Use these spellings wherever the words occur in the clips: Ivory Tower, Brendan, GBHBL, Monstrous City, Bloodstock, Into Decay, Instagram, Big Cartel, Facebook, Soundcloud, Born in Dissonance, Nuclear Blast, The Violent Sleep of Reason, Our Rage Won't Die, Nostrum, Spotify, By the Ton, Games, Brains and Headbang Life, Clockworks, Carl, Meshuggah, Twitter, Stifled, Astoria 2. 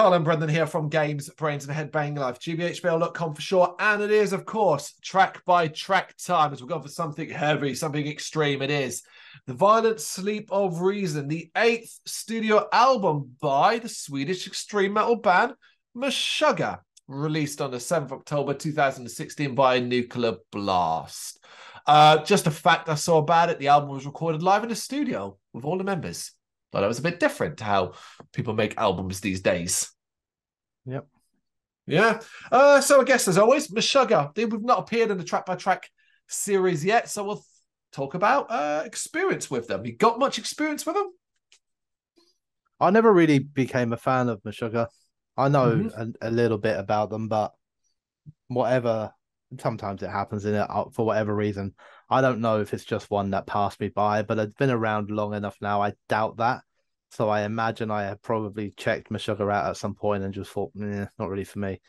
Carl and Brendan here from Games, Brains and Headbang Life. GBHBL.com for sure. And it is, of course, track by track time as we're going for something heavy, something extreme. It is The Violent Sleep of Reason, the 8th studio album by the Swedish extreme metal band Meshuggah, released on the 7th October 2016 by Nuclear Blast. Just a fact I saw about it, the album was recorded live in a studio with all the members. Thought that was a bit different to how people make albums these days. Yep. Yeah. So I guess, as always, Meshuggah. They have not appeared in the track by track series yet, so we'll talk about experience with them. You got much experience with them? I never really became a fan of Meshuggah. I know a little bit about them, but whatever, sometimes it happens in it for whatever reason. I don't know if it's just one that passed me by, but I've been around long enough now. I doubt that. So I imagine I have probably checked Meshuggah out at some point and just thought, not really for me,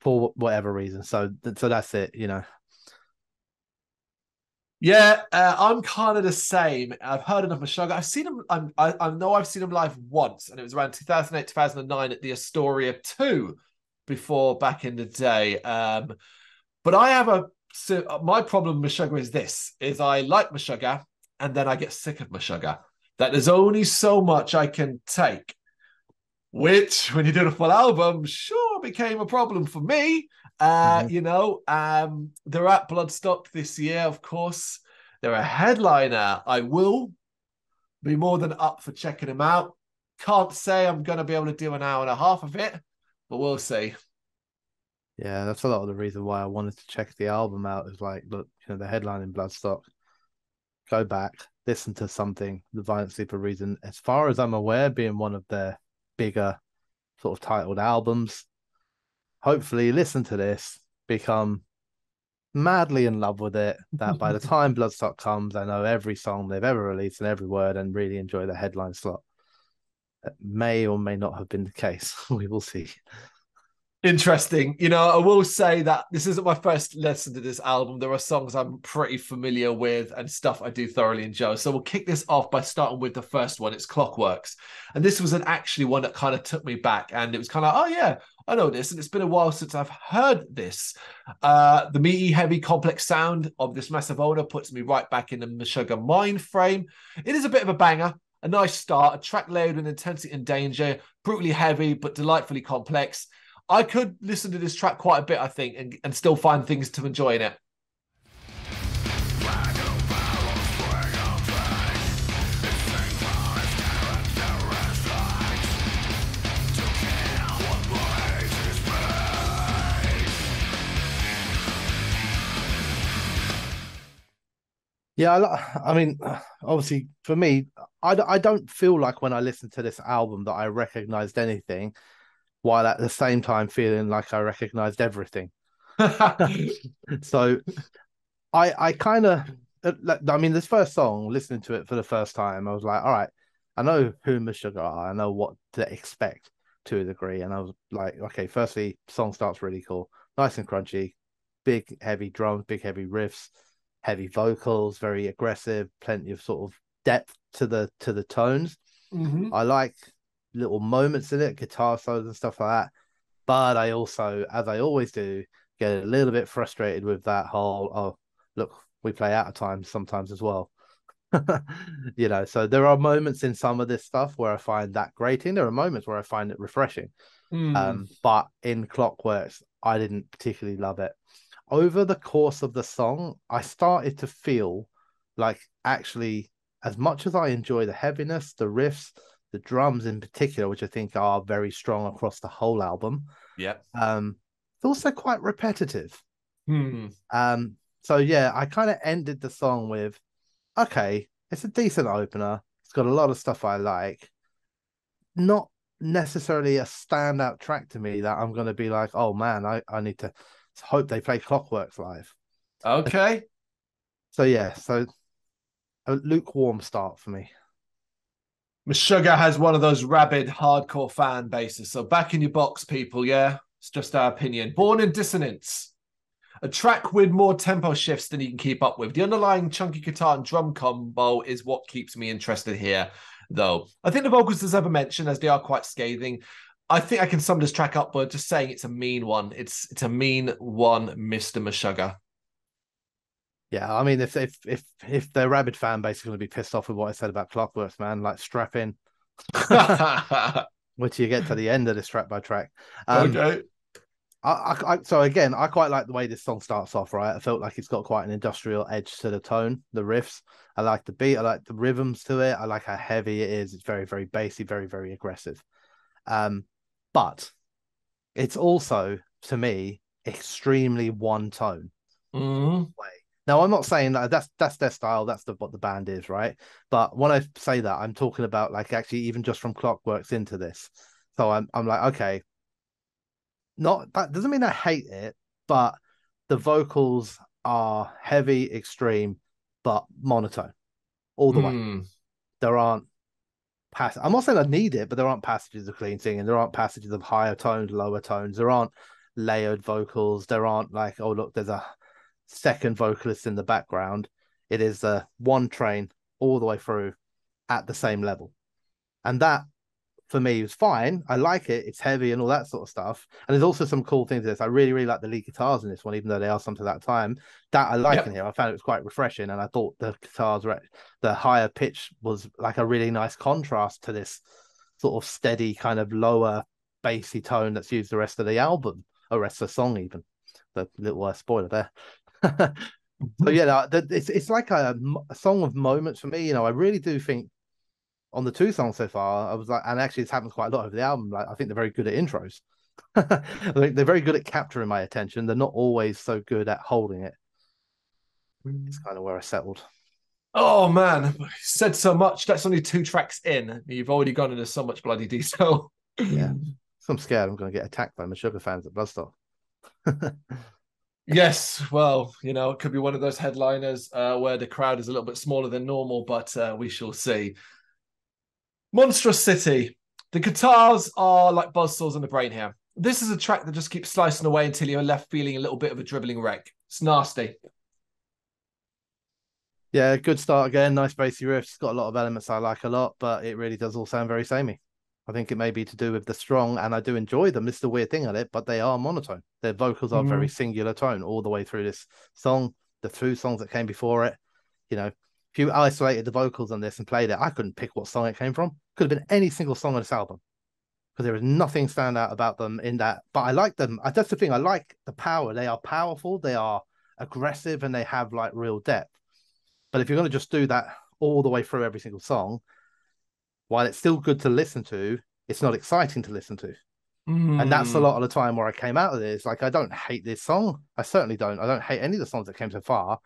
for whatever reason. So that's it, you know. Yeah, I'm kind of the same. I've heard enough of Meshuggah. I've seen them. I know I've seen them live once, and it was around 2008, 2009 at the Astoria 2, before back in the day. But I have a my problem with Meshuggah is this: is I like Meshuggah, and then I get sick of Meshuggah. That there's only so much I can take. Which, when you do a full album, sure became a problem for me. You know, they're at Bloodstock this year, of course. They're a headliner. I will be more than up for checking them out. Can't say I'm going to be able to do an hour and a half of it, but we'll see. Yeah, that's a lot of the reason why I wanted to check the album out. Is like, look, you know, the headline in Bloodstock. Go back, listen to something. The Violent Sleep of Reason, as far as I'm aware, being one of their bigger sort of titled albums. Hopefully listen to this, become madly in love with it, that by the time Bloodstock comes, I know every song they've ever released and every word, and really enjoy the headline slot. That may or may not have been the case. We will see. Interesting. You know, I will say that this isn't my first listen to this album. There are songs I'm pretty familiar with and stuff I do thoroughly enjoy. So we'll kick this off by starting with the first one. It's Clockworks. And this was actually one that kind of took me back. And it was kind of, oh yeah, I know this, and it's been a while since I've heard this. The meaty, heavy, complex sound of this massive owner puts me right back in the Meshuggah mind frame. It is a bit of a banger, a nice start, a track layered with intensity and danger, brutally heavy but delightfully complex. I could listen to this track quite a bit, I think, and still find things to enjoy in it. Yeah, I mean, obviously, for me, I don't feel like when I listen to this album that I recognised anything, while at the same time feeling like I recognised everything. So I kind of, I mean, this first song, listening to it for the first time, I was like, all right, I know who Meshuggah are, I know what to expect to a degree. And I was like, okay, firstly, song starts really cool, nice and crunchy, big, heavy drums, big, heavy riffs, heavy vocals, very aggressive, plenty of sort of depth to the tones. I like little moments in it, guitar solos and stuff like that, but I also, as I always do, get a little bit frustrated with that whole, oh look, we play out of time sometimes as well. You know, so there are moments in some of this stuff where I find that grating, there are moments where I find it refreshing. But in Clockworks, I didn't particularly love it. Over the course of the song, I started to feel like, actually, as much as I enjoy the heaviness, the riffs, the drums in particular, which I think are very strong across the whole album, it's also quite repetitive. So yeah, I kind of ended the song with, okay, it's a decent opener, it's got a lot of stuff I like, not necessarily a standout track to me that I'm going to be like, oh man, I need to hope they play Clockworks live. Okay. So yeah, so a lukewarm start for me. Meshuggah has one of those rabid hardcore fan bases, so back in your box, people. Yeah, it's just our opinion. Born in Dissonance, a track with more tempo shifts than you can keep up with. The underlying chunky guitar and drum combo is what keeps me interested here, though. I think the vocals, as I've mentioned, as they are quite scathing, I think I can sum this track up by just saying it's a mean one. It's a mean one, Mr. Meshuggah. Yeah, I mean, if their rabid fan base is going to be pissed off with what I said about Clockworks, man, like, strap in. Which you get to the end of this track by track. Okay. So again, I quite like the way this song starts off, right? I felt like it's got quite an industrial edge to the tone, the riffs. I like the beat. I like the rhythms to it. I like how heavy it is. It's very, very bassy, very, very aggressive. But it's also, to me, extremely one tone. Mm. Now, I'm not saying that that's their style. That's what the band is, right? But when I say that, I'm talking about, like, actually even just from Clockworks into this. So I'm like, okay, not that doesn't mean I hate it, but the vocals are heavy, extreme, but monotone all the way. There aren't passages. I'm not saying I need it, but there aren't passages of clean singing. There aren't passages of higher tones, lower tones. There aren't layered vocals. There aren't like, oh look, there's a second vocalist in the background. It is a one train all the way through at the same level, and that for me was fine. I like it. It's heavy and all that sort of stuff, and there's also some cool things in this. I really, really like the lead guitars in this one, even though they are some to that time that I like in here. I found it was quite refreshing, and I thought the guitars were the higher pitch was like a really nice contrast to this sort of steady kind of lower bassy tone that's used the rest of the album, or rest of the song even. The little spoiler there. So yeah, it's like a song of moments for me. You know, I really do think on the two songs so far, I was like, and actually it's happened quite a lot over the album, like I think they're very good at intros. I think they're very good at capturing my attention. They're not always so good at holding it. It's kind of where I settled. Oh man, you said so much. That's only two tracks in. You've already gone into so much bloody detail. Yeah, so I'm scared I'm going to get attacked by Meshuggah fans at Bloodstock. Yes, well, you know, it could be one of those headliners where the crowd is a little bit smaller than normal, but we shall see. Monstrous City. The guitars are like buzzsaws in the brain here. This is a track that just keeps slicing away until you're left feeling a little bit of a dribbling wreck. It's nasty. Yeah, good start again. Nice bassy riff. It's got a lot of elements I like a lot, but it really does all sound very samey. I think it may be to do with the strong, and I do enjoy them. It's the weird thing on it, but they are monotone. Their vocals are very singular tone all the way through this song, the two songs that came before it. You know, if you isolated the vocals on this and played it, I couldn't pick what song it came from. Could have been any single song on this album, because there is nothing stand out about them in that. But I like them. That's the thing. I like the power. They are powerful. They are aggressive, and they have like real depth. But if you're going to just do that all the way through every single song, while it's still good to listen to, it's not exciting to listen to. And that's a lot of the time where I came out of this. Like, I don't hate this song. I certainly don't. I don't hate any of the songs that came so far,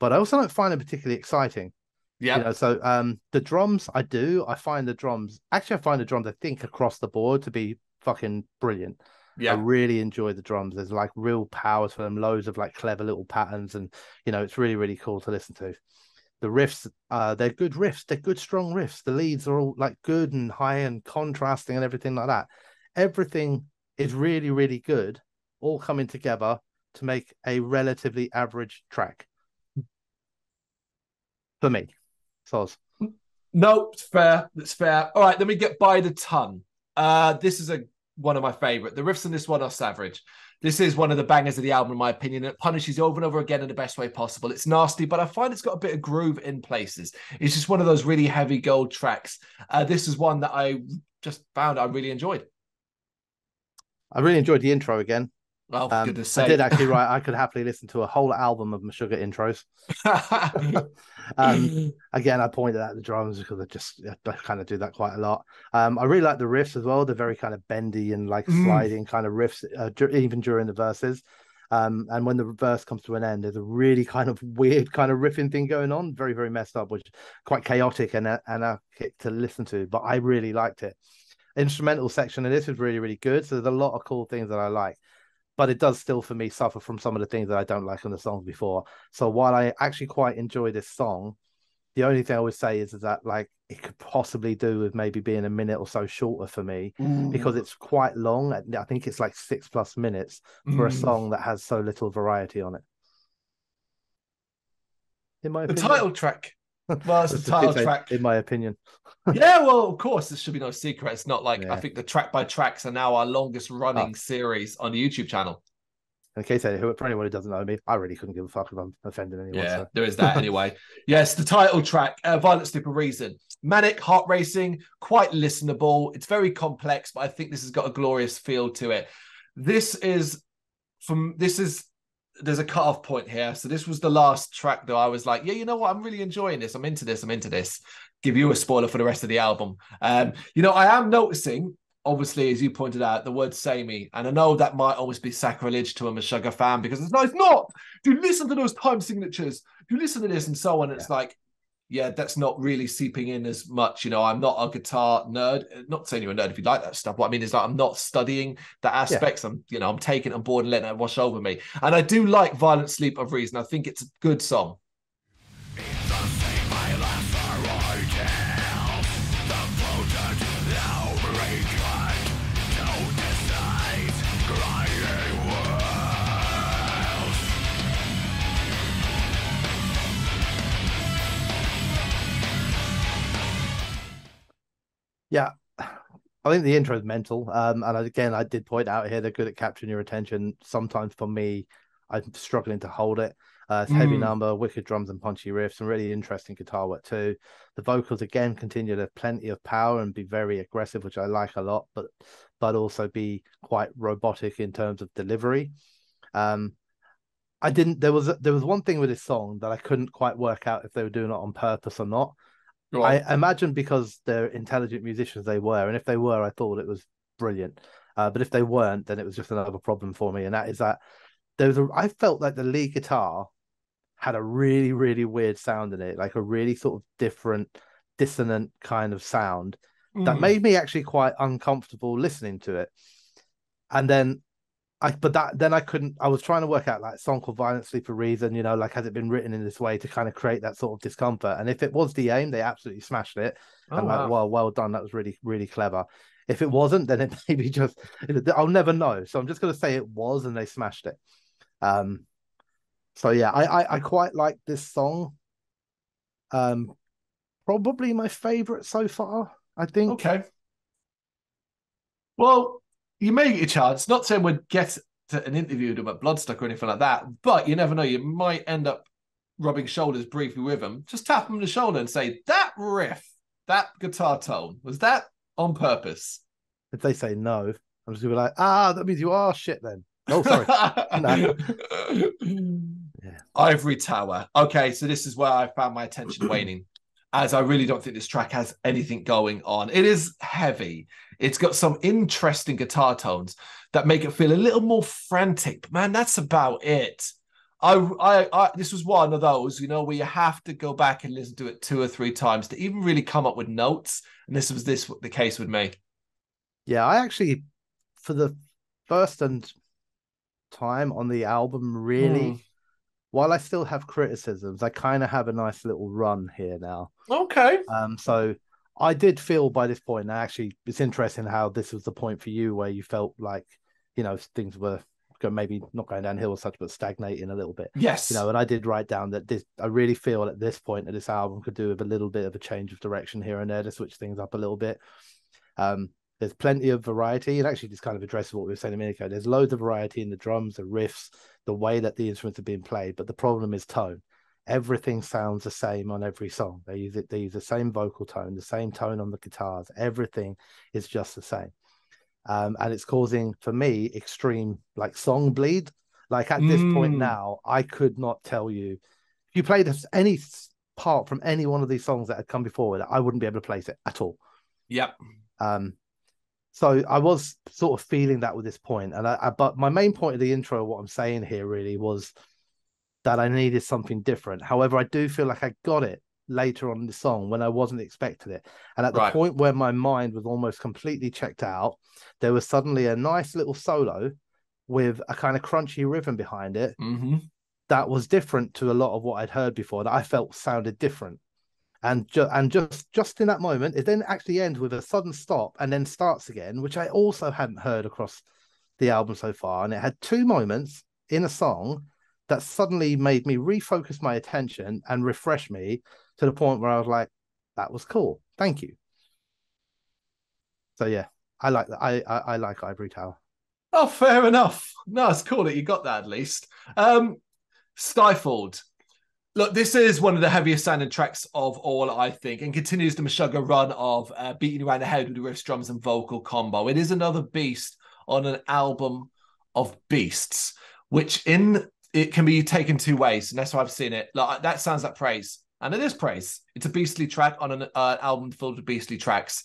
but I also don't find them particularly exciting. Yeah. You know, so the drums, I do. I find the drums, I think, across the board to be fucking brilliant. Yeah. I really enjoy the drums. There's like real power to them, loads of like clever little patterns. And, you know, it's really, really cool to listen to. The riffs, they're good riffs. They're good, strong riffs. The leads are all like good and high and contrasting and everything like that. Everything is really, really good, all coming together to make a relatively average track. For me. Soz. No, it's fair. It's fair. All right, let me get By the Ton. This is one of my favourite. The riffs in this one are savage. This is one of the bangers of the album, in my opinion. It punishes over and over again in the best way possible. It's nasty, but I find it's got a bit of groove in places. It's just one of those really heavy gold tracks. This is one that I just found I really enjoyed. I really enjoyed the intro again. Oh, goodness sake. I did actually write, I could happily listen to a whole album of Meshuggah intros. Again, I pointed out the drums because I kind of do that quite a lot. I really like the riffs as well. They're very kind of bendy and like sliding kind of riffs, even during the verses. And when the verse comes to an end, there's a really kind of weird kind of riffing thing going on. Very, very messed up, which is quite chaotic and anarchic to listen to. But I really liked it. Instrumental section of this was really, really good. So there's a lot of cool things that I like. But it does still, for me, suffer from some of the things that I don't like on the songs before. So while I actually quite enjoy this song, the only thing I would say is that, like, it could possibly do with maybe being a minute or so shorter for me because it's quite long. I think it's like 6+ minutes for a song that has so little variety on it. In my opinion. The title track Well, it's the title track, in my opinion. Yeah, well, of course, this should be no secret. It's not like, yeah. I think the track by tracks are now our longest running series on the YouTube channel. In case for anyone who doesn't know me, I really couldn't give a fuck if I'm offending anyone. Yeah, so. There is that anyway. Yes, the title track, Violent Sleep of Reason. Manic, heart racing, quite listenable. It's very complex, but I think this has got a glorious feel to it. There's a cut-off point here. So this was the last track, though. I was like, yeah, you know what? I'm really enjoying this. I'm into this. Give you a spoiler for the rest of the album. I am noticing, obviously, as you pointed out, the word samey. And I know that might almost be sacrilege to a Meshuggah fan, because it's not. Do listen to those time signatures. Do listen to this and so on. It's like, yeah, that's not really seeping in as much. I'm not a guitar nerd. Not saying you're a nerd if you like that stuff. What I mean is, like, I'm not studying the aspects. Yeah. I'm taking it on board and letting it wash over me. And I do like Violent Sleep of Reason. I think it's a good song. Yeah, I think the intro is mental. And again, I did point out here, they're good at capturing your attention. Sometimes for me, I'm struggling to hold it. It's heavy number, wicked drums and punchy riffs, and really interesting guitar work too. The vocals, again, continue to have plenty of power and be very aggressive, which I like a lot, but also be quite robotic in terms of delivery. There was one thing with this song that I couldn't quite work out if they were doing it on purpose or not. I imagine because they're intelligent musicians they were, and if they were, I thought it was brilliant. But if they weren't, then it was just another problem for me, and that is that I felt like the lead guitar had a really, really weird sound in it, like a really sort of different, dissonant kind of sound that made me actually quite uncomfortable listening to it. And then I was trying to work out, like, a song called Violent Sleep for Reason, like, has it been written in this way to kind of create that sort of discomfort? And if it was the aim, they absolutely smashed it. Well done. That was really, really clever. If it wasn't, then it maybe just, I'll never know. So I'm just going to say it was, and they smashed it. I quite like this song. Probably my favorite so far, I think. Okay. Well, you may get a chance. Not saying we'd get to an interview about Bloodstock or anything like that, but you never know. You might end up rubbing shoulders briefly with them. Just tap them on the shoulder and say, that riff, that guitar tone, was that on purpose? If they say no, I'm just going to be like, that means you are shit then. Oh, sorry. Yeah. Ivory Tower. Okay, so this is where I found my attention waning, as I really don't think this track has anything going on. It is heavy. It's got some interesting guitar tones that make it feel a little more frantic. But man, that's about it. This was one of those, where you have to go back and listen to it 2 or 3 times to even really come up with notes. And this was the case with me. Yeah, I actually, for the first time on the album, really, while I still have criticisms, I kind of have a nice little run here now. Okay. So I did feel by this point, and actually it's interesting how this was the point for you where you felt like, things were maybe not going downhill or such, but stagnating a little bit. Yes. And I did write down that I really feel at this point that this album could do with a little bit of a change of direction here and there to switch things up a little bit. There's plenty of variety, and actually this kind of addresses what we were saying a minute ago. There's loads of variety in the drums, the riffs, the way that the instruments are being played, but the problem is tone. Everything sounds the same on every song. They use the same vocal tone, the same tone on the guitars. Everything is just the same. And it's causing, for me, extreme, like, song bleed. Like, at this point now, I could not tell you. If you played any part from any one of these songs that had come before, I wouldn't be able to place it at all. Yep. So I was sort of feeling that with this point. And but my main point of the intro, what I'm saying here really was that I needed something different. However, I do feel like I got it later on in the song when I wasn't expecting it. And at the point where my mind was almost completely checked out, there was suddenly a nice little solo with a kind of crunchy rhythm behind it that was different to a lot of what I'd heard before, that I felt sounded different. And just in that moment, it then actually ends with a sudden stop and then starts again, which I also hadn't heard across the album so far. And it had 2 moments in a song that suddenly made me refocus my attention and refresh me to the point where I was like, that was cool. Thank you. So yeah, I like that. I like Ivory Tower. Oh, fair enough. No, it's cool that you got that at least. Stifled. Look, this is one of the heaviest sounding tracks of all, I think, and continues the Meshuggah run of beating around the head with the riffs, drums, and vocal combo. It is another beast on an album of beasts, which in it can be taken two ways, and that's how I've seen it. Like, that sounds like praise, and it is praise. It's a beastly track on an album filled with beastly tracks.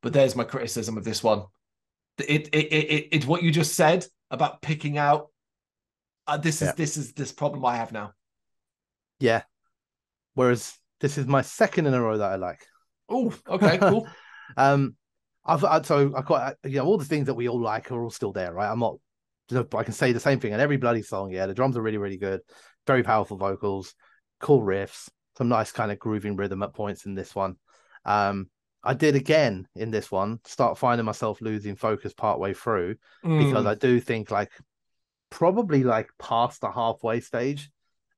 But there's my criticism of this one. It's what you just said about picking out. This problem I have now. Yeah. Whereas this is my second in a row that I like. Oh, okay, cool. All the things that we all like are all still there, right? I can say the same thing on every bloody song. Yeah, the drums are really, really good. Very powerful vocals, cool riffs, some nice kind of grooving rhythm at points in this one. I did again in this one start finding myself losing focus partway through because I do think probably past the halfway stage,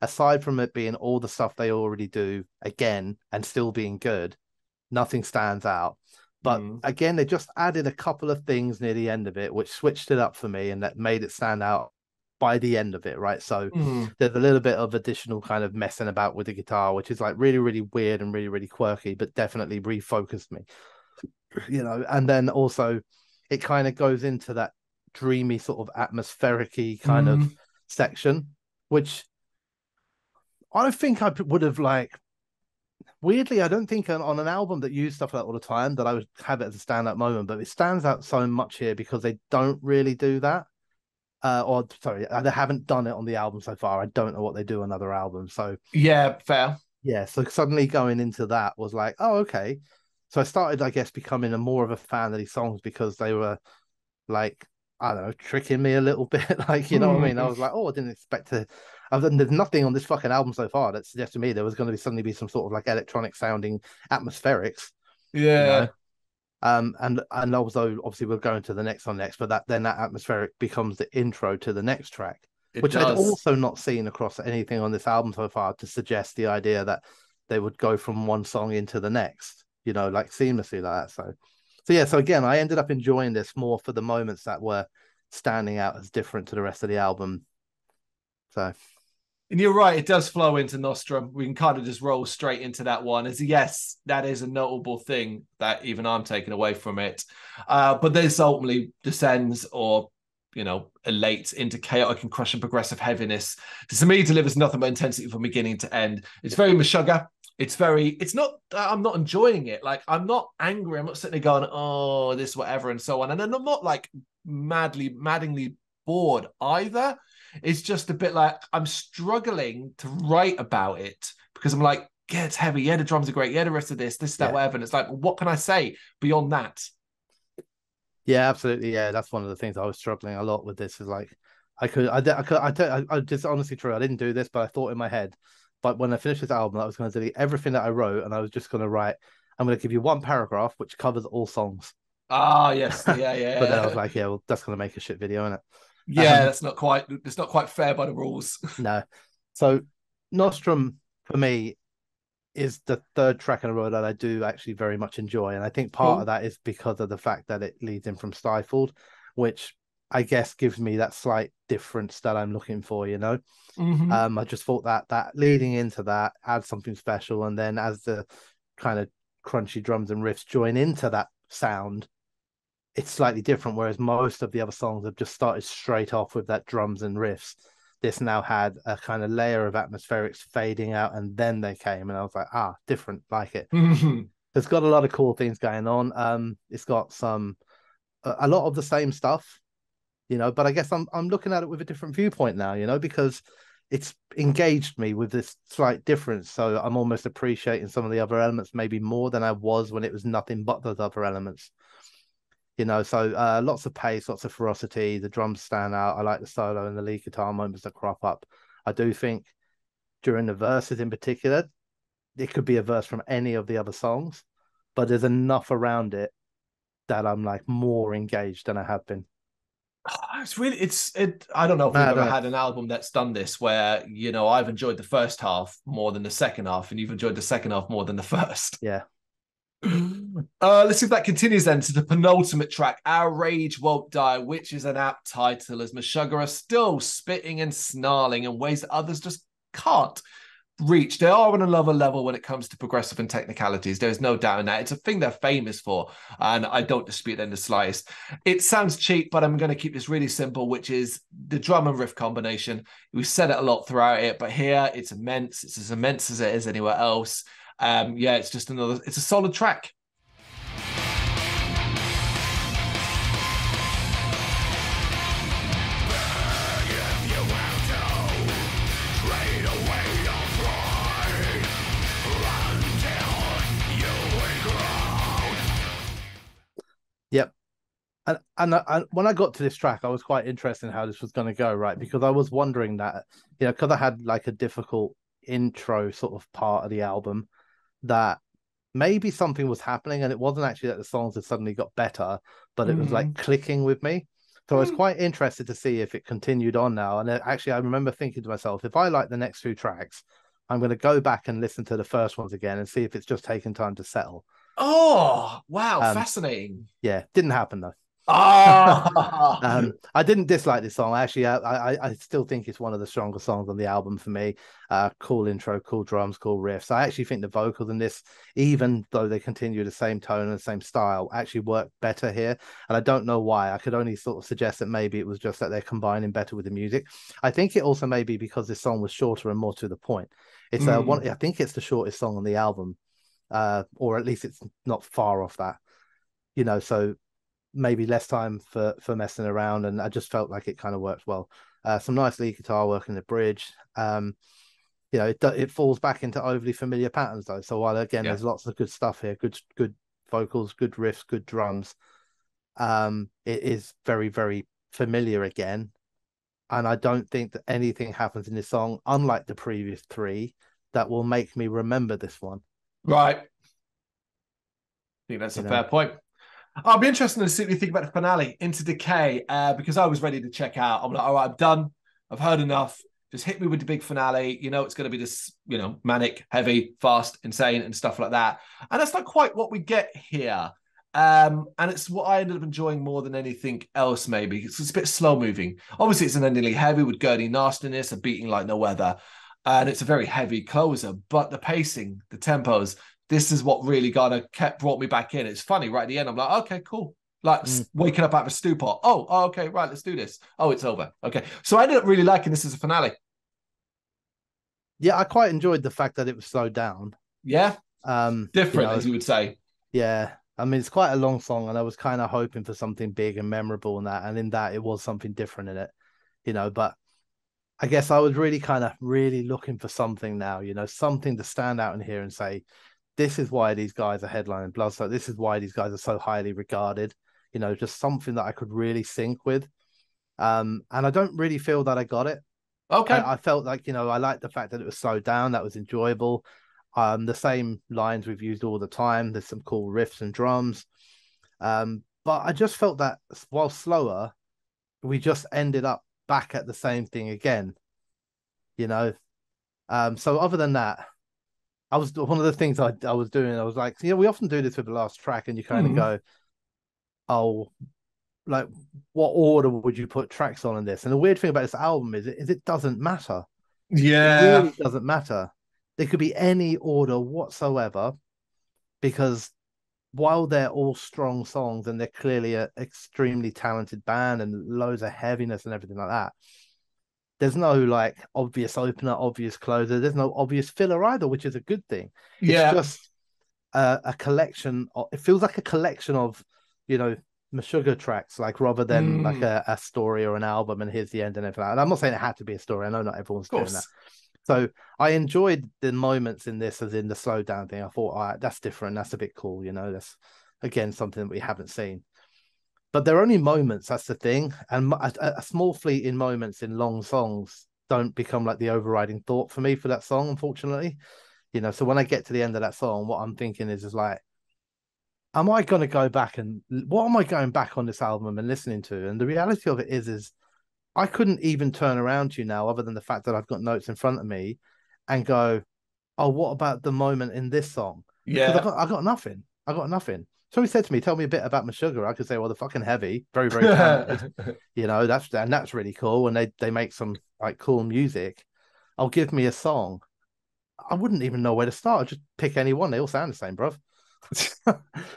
aside from it being all the stuff they already do again and still being good, nothing stands out. But again, they just added a couple of things near the end of it, which switched it up for me, and that made it stand out by the end of it, right? So there's a little bit of additional kind of messing about with the guitar, which is really, really weird and really, really quirky, but definitely refocused me, And then also it kind of goes into that dreamy sort of atmospheric-y kind of section, which... I don't think I would have weirdly, I don't think on an album that used stuff like that all the time that I would have it as a standout moment, but it stands out so much here because they don't really do that. They haven't done it on the album so far. I don't know what they do on other albums. So yeah, fair. Yeah. So suddenly going into that was like, oh, okay. So I started, I guess, becoming more of a fan of these songs because they were tricking me a little bit. What I mean? I was like, oh, I didn't expect to. There's nothing on this fucking album so far that suggests to me there was going to suddenly be some sort of electronic sounding atmospherics. Yeah. And also obviously we'll go into the next one next, but that atmospheric becomes the intro to the next track, I'd also not seen across anything on this album so far to suggest the idea that they would go from one song into the next, seamlessly like that. So yeah. So again, I ended up enjoying this more for the moments that were standing out as different to the rest of the album. So. And you're right, it does flow into Nostrum. We can kind of just roll straight into that one. Yes, that is a notable thing that even I'm taking away from it. But this ultimately descends or, elates into chaotic and crushing progressive heaviness. To me, delivers nothing but intensity from beginning to end. It's very Meshuggah. I'm not enjoying it. I'm not angry. I'm not sitting there going, oh, this, whatever, and so on. And I'm not maddingly bored either. It's just a bit I'm struggling to write about it because I'm yeah, it's heavy. Yeah, the drums are great. Yeah, the rest of this, that, whatever. And it's what can I say beyond that? Yeah, absolutely. Yeah, that's one of the things I was struggling a lot with. This is I honestly true. I didn't do this, but I thought in my head. But when I finished this album, I was going to delete everything that I wrote, and I was just going to write. I'm going to give you one paragraph which covers all songs. Ah, yes, yeah. But then I was that's going to make a shit video, isn't it? Yeah, that's not quite. It's not quite fair by the rules. No. So Nostrum for me is the third track in a row that I do actually very much enjoy, and I think part of that is because of the fact that it leads in from Stifled, which I guess gives me that slight difference that I'm looking for. I just thought that leading into that adds something special, and then as the kind of crunchy drums and riffs join into that sound. It's slightly different, whereas most of the other songs have just started straight off with that drums and riffs. This now had a kind of layer of atmospherics fading out, and then they came, and I was like, different, like it. It's got a lot of cool things going on. It's got a lot of the same stuff, but I guess I'm looking at it with a different viewpoint now, because it's engaged me with this slight difference. So I'm almost appreciating some of the other elements maybe more than I was when it was nothing but those other elements. So lots of pace, lots of ferocity. The drums stand out. I like the solo and the lead guitar moments that crop up. I do think during the verses in particular, it could be a verse from any of the other songs, but there's enough around it that I'm more engaged than I have been. It's really, I don't know if we've ever had an album that's done this, where, you know, I've enjoyed the first half more than the second half, and you've enjoyed the second half more than the first. Yeah. Let's see if that continues then to the penultimate track, Our Rage Won't Die, which is an apt title, as Meshuggah are still spitting and snarling in ways that others just can't reach. They are on another level when it comes to progressive and technicalities. There's no doubt in that. It's a thing they're famous for, and I don't dispute that in the slightest. It sounds cheap, but I'm going to keep this really simple, which is the drum and riff combination. We've said it a lot throughout it, but here it's immense. It's as immense as it is anywhere else. Yeah, it's just another, it's a solid track. Yep. And when I got to this track, I was quite interested in how this was going to go, right? Because I was wondering that, you know, because I had like a difficult intro sort of part of the album, that maybe something was happening, and it wasn't actually that the songs had suddenly got better, but it was like clicking with me. So I was quite interested to see if it continued on now. And actually, I remember thinking to myself, if I like the next two tracks, I'm going to go back and listen to the first ones again and see if it's just taken time to settle. Oh, wow. Fascinating. Yeah, didn't happen though. Oh. I didn't dislike this song. Actually, I still think it's one of the strongest songs on the album for me. Cool intro, cool drums, cool riffs. I actually think the vocals in this, even though they continue the same tone and the same style, actually work better here. And I don't know why. I could only sort of suggest that maybe it was just that they're combining better with the music. I think it also may be because this song was shorter and more to the point. It's one. I think it's the shortest song on the album, or at least it's not far off that. You know, so maybe less time for messing around, and I just felt like it kind of worked well. Some nice lead guitar work in the bridge. You know, it falls back into overly familiar patterns though. So while again, there's lots of good stuff here, good vocals, good riffs, good drums. It is very, very familiar again, and I don't think that anything happens in this song, unlike the previous three, that will make me remember this one. Right. I think that's a fair point. I'll be interested to see what you think about the finale, Into Decay, because I was ready to check out. I'm like, all right, I'm done. I've heard enough. Just hit me with the big finale. You know, it's going to be this, you know, manic, heavy, fast, insane, and stuff like that. And that's not quite what we get here. And it's what I ended up enjoying more than anything else, maybe. It's a bit slow-moving. Obviously, it's unendingly heavy with gurdy nastiness and beating like no other. And it's a very heavy closer. But the pacing, the tempos, this is what really kind of brought me back in. It's funny, right at the end, I'm like, okay, cool. Like waking up out of a stupor. Oh, okay, right, let's do this. Oh, it's over. Okay. So I ended up really liking this as a finale. Yeah, I quite enjoyed the fact that it was slowed down. Yeah. Different, you know, as you would say. Yeah. I mean, it's quite a long song, and I was kind of hoping for something big and memorable in that. And in that, it was something different in it, you know, but I guess I was really kind of really looking for something now, you know, something to stand out in here and say, this is why these guys are headlining Bloodstock. This is why these guys are so highly regarded. You know, just something that I could really sync with. And I don't really feel that I got it. Okay. I felt like, you know, I liked the fact that it was slowed down. That was enjoyable. The same lines we've used all the time. There's some cool riffs and drums. But I just felt that while slower, we just ended up back at the same thing again. You know? So other than that, I was one of the things I was doing. I was like, you know, we often do this with the last track, and you kind of go, "Oh, like, what order would you put tracks on in this?" And the weird thing about this album is it doesn't matter. Yeah, it really doesn't matter. There could be any order whatsoever, because while they're all strong songs and they're clearly an extremely talented band and loads of heaviness and everything like that, there's no like obvious opener, obvious closer. There's no obvious filler either, which is a good thing. Yeah. It's just a collection. It feels like a collection of, you know, Meshuggah tracks, like rather than like a story or an album and here's the end and everything. And I'm not saying it had to be a story. I know not everyone's doing that. So I enjoyed the moments in this, as in the slow down thing. I thought, all right, that's different. That's a bit cool. You know, that's again, something that we haven't seen. But they're only moments, that's the thing. And a small fleet in moments in long songs don't become like the overriding thought for me for that song, unfortunately. You know, so when I get to the end of that song, what I'm thinking is like, am I going to go back and what am I going back on this album and listening to? And the reality of it is I couldn't even turn around to you now, other than the fact that I've got notes in front of me, and go, oh, what about the moment in this song? Yeah, I got nothing. I got nothing. Somebody said to me, tell me a bit about Meshuggah. I could say, well, they're fucking heavy, very, very talented. You know, that's really cool. And they make some like cool music. I'll give me a song. I wouldn't even know where to start. I'd just pick any one. They all sound the same, bruv.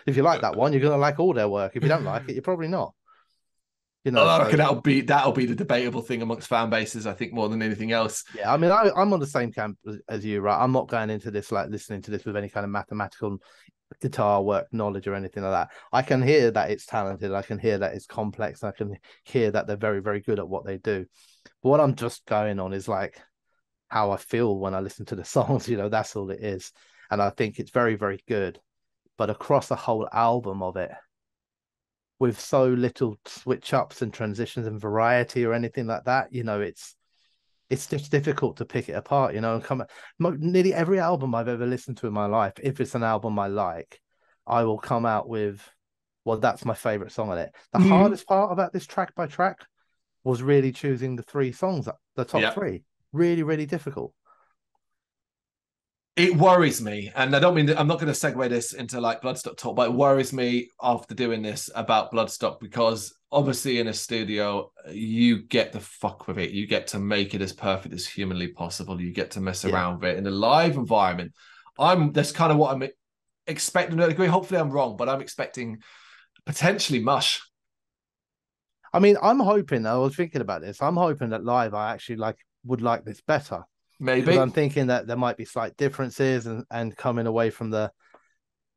If you like that one, you're gonna like all their work. If you don't like it, you're probably not. You know, I reckon that'll be the debatable thing amongst fan bases, I think, more than anything else. Yeah, I mean, I'm on the same camp as you, right? I'm not going into this like listening to this with any kind of mathematical guitar work knowledge or anything like that. I can hear that it's talented. I can hear that it's complex. I can hear that they're very, very good at what they do. But what I'm just going on is like how I feel when I listen to the songs. You know, that's all it is. And I think it's very, very good. But across the whole album of it, with so little switch ups and transitions and variety or anything like that, you know, it's just difficult to pick it apart, you know, and nearly every album I've ever listened to in my life, if it's an album I like, I will come out with, well, that's my favorite song on it. The hardest part about this track by track was really choosing the three songs, the top three. Really, really difficult. It worries me, and I don't mean that, I'm not going to segue this into like Bloodstock talk, but it worries me after doing this about Bloodstock, because obviously in a studio, you get the fuck with it. You get to make it as perfect as humanly possible. You get to mess around with it. In a live environment, that's kind of what I'm expecting to a degree. Hopefully I'm wrong, but I'm expecting potentially mush. I mean, I'm hoping, I was thinking about this, I'm hoping that live I actually would like this better. Maybe I'm thinking that there might be slight differences and coming away from the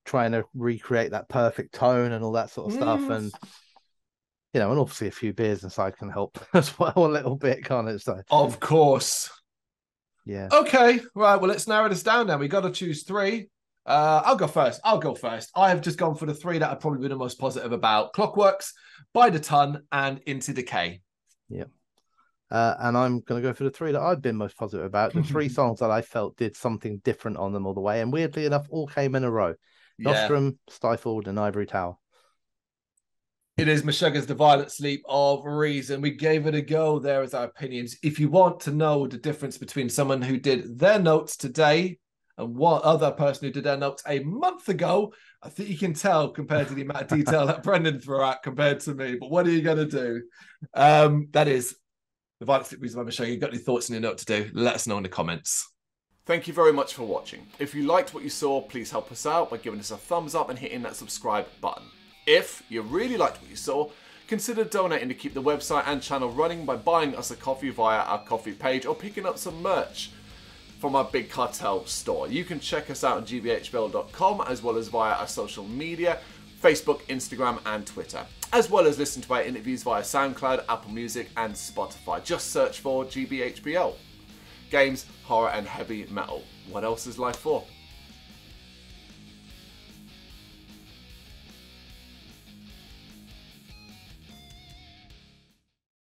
trying to recreate that perfect tone and all that sort of stuff. And, you know, and obviously a few beers inside can help as well a little bit, can't it? So, of course. Yeah. Okay. Right. Well, let's narrow this down now. We got to choose three. I'll go first. I have just gone for the three that I've probably been the most positive about: Clockworks, By the Ton, and Into Decay. Yeah. And I'm going to go for the three that I've been most positive about. The three songs that I felt did something different on them all the way. And weirdly enough, all came in a row. Nostrum, Stifled, and Ivory Tower. It is Meshuggah's The Violent Sleep of Reason. We gave it a go. There is our opinions. If you want to know the difference between someone who did their notes today and one other person who did their notes a month ago, I think you can tell compared to the amount of detail that Brendan threw out compared to me. But what are you going to do? That is The Violent Sleep of Reason. You've got any thoughts and your note to do, let us know in the comments. Thank you very much for watching. If you liked what you saw, please help us out by giving us a thumbs up and hitting that subscribe button. If you really liked what you saw, consider donating to keep the website and channel running by buying us a coffee via our coffee page or picking up some merch from our Big Cartel store. You can check us out on gbhbill.com as well as via our social media, Facebook, Instagram, and Twitter, as well as listen to our interviews via SoundCloud, Apple Music, and Spotify. Just search for GBHBL. Games, horror, and heavy metal. What else is life for?